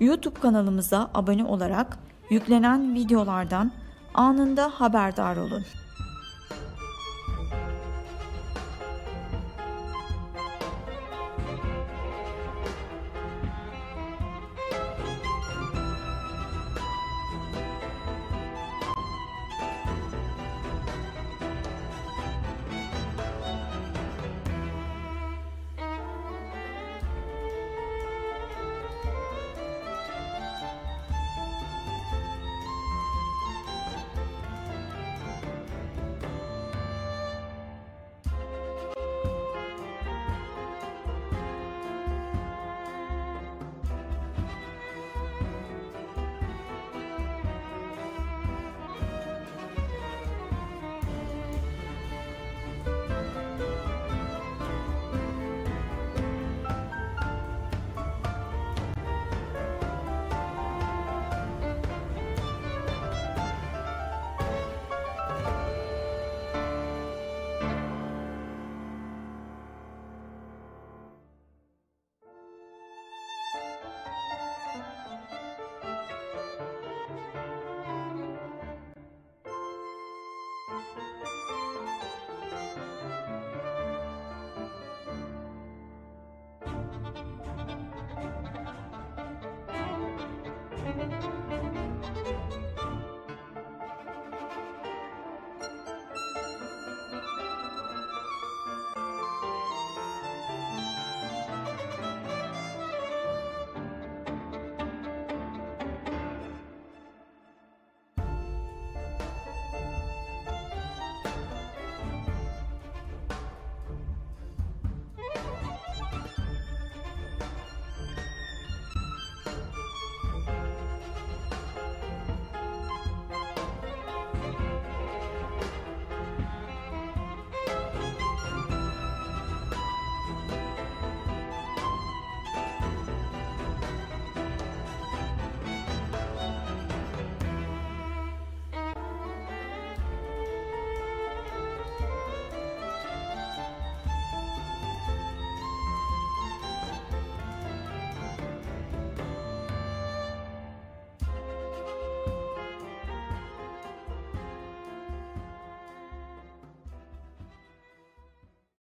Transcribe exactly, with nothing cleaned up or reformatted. YouTube kanalımıza abone olarak yüklenen videolardan anında haberdar olun.